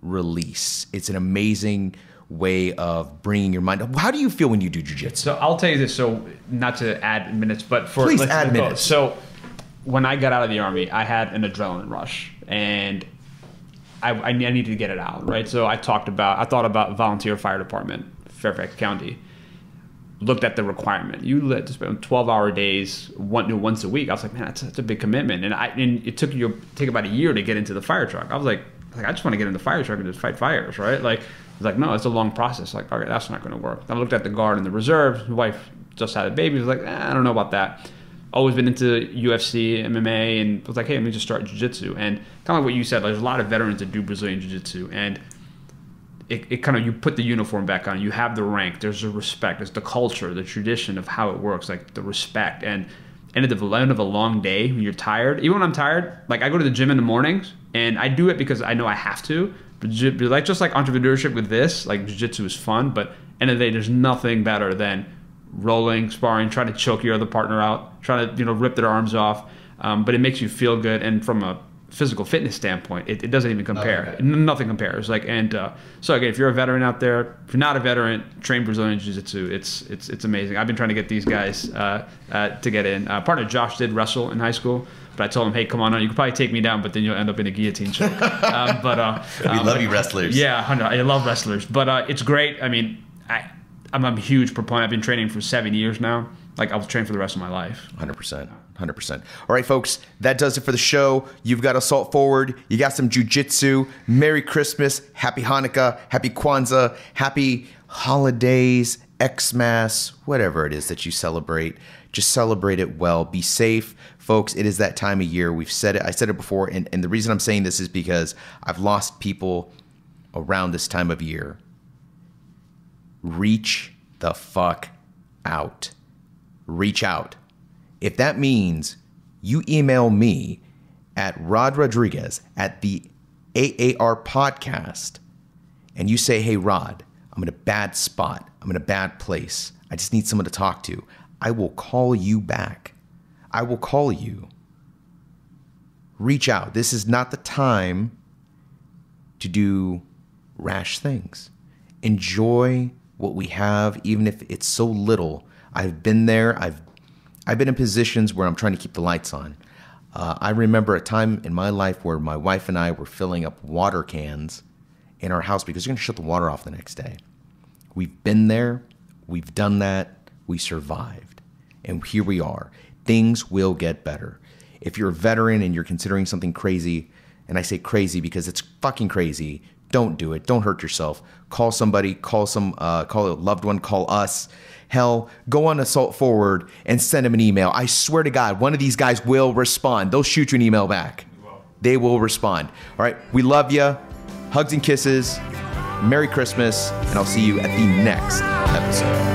release. It's an amazing way of bringing your mind. How do you feel when you do jiu-jitsu? So I'll tell you this. So not to add minutes, but for... Please let's add minutes. So when I got out of the Army, I had an adrenaline rush. And I, I needed to get it out, right? So I talked about, I thought about volunteer fire department, Fairfax County. Looked at the requirement. You let to spend twelve-hour days, one once a week. I was like, man, that's, that's a big commitment. And I and it took you take about a year to get into the fire truck. I was like, like I just want to get in the fire truck and just fight fires, right? Like, I was like, no, it's a long process. Like, okay, that's not going to work. I looked at the guard and the reserves. My wife just had a baby. I was like, eh, I don't know about that. Always been into U F C, M M A, and was like, hey, let me just start jiu-jitsu. And kind of like what you said, like, there's a lot of veterans that do Brazilian jiu-jitsu, and it, it kind of, you put the uniform back on, you have the rank, there's the respect, there's the culture, the tradition of how it works, like the respect. And end of the end of a long day when you're tired, even when I'm tired, like I go to the gym in the mornings, and I do it because I know I have to. But like just like entrepreneurship with this, like jiu-jitsu is fun, but end of the day, there's nothing better than rolling, sparring, trying to choke your other partner out, trying to, you know, rip their arms off. Um, but it makes you feel good. And from a physical fitness standpoint, it, it doesn't even compare. Nothing, right? Nothing compares. Like, and uh, so again, if you're a veteran out there, if you're not a veteran, train Brazilian Jiu-Jitsu. It's, it's, it's amazing. I've been trying to get these guys uh, uh, to get in. Uh, partner Josh did wrestle in high school, but I told him, hey, come on, on. You could probably take me down, but then you'll end up in a guillotine choke. um, but uh, we um, love you wrestlers. Yeah, I love wrestlers. But uh, it's great. I mean, I. I'm a huge proponent. I've been training for seven years now. Like, I'll train for the rest of my life. one hundred percent. one hundred percent. All right, folks, that does it for the show. You've got Assault Forward. You got some jiu-jitsu. Merry Christmas. Happy Hanukkah. Happy Kwanzaa. Happy holidays, Xmas, whatever it is that you celebrate. Just celebrate it well. Be safe. Folks, it is that time of year. We've said it. I said it before. And, and the reason I'm saying this is because I've lost people around this time of year. Reach the fuck out. Reach out. If that means you email me at Rod Rodriguez at the A A R podcast and you say, hey, Rod, I'm in a bad spot. I'm in a bad place. I just need someone to talk to. I will call you back. I will call you. Reach out. This is not the time to do rash things. Enjoy what we have, even if it's so little. I've been there. I've I've been in positions where I'm trying to keep the lights on. Uh, I remember a time in my life where my wife and I were filling up water cans in our house because you're going to shut the water off the next day. We've been there. We've done that. We survived. And here we are. Things will get better. If you're a veteran and you're considering something crazy, and I say crazy because it's fucking crazy, don't do it. Don't hurt yourself. Call somebody, call some, uh, call a loved one, call us. Hell, go on Assault Forward and send them an email. I swear to God, one of these guys will respond. They'll shoot you an email back. They will respond. All right. We love you. Hugs and kisses. Merry Christmas. And I'll see you at the next episode.